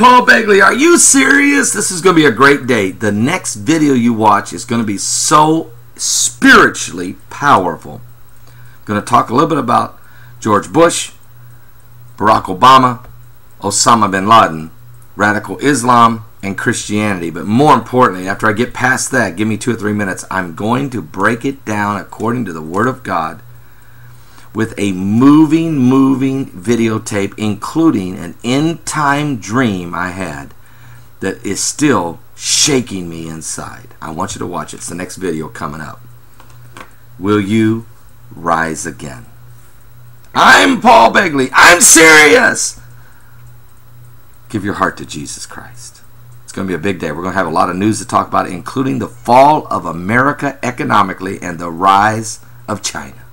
Paul Begley. Are you serious? This is going to be a great day. The next video you watch is going to be so spiritually powerful. I'm going to talk a little bit about George Bush, Barack Obama, Osama bin Laden, radical Islam, and Christianity. But more importantly, after I get past that, give me 2 or 3 minutes, I'm going to break it down according to the Word of God with a moving videotape, including an end-time dream I had that is still shaking me inside. I want you to watch it. It's the next video coming up. Will you rise again? I'm Paul Begley. I'm serious. Give your heart to Jesus Christ. It's going to be a big day. We're going to have a lot of news to talk about, including the fall of America economically and the rise of China.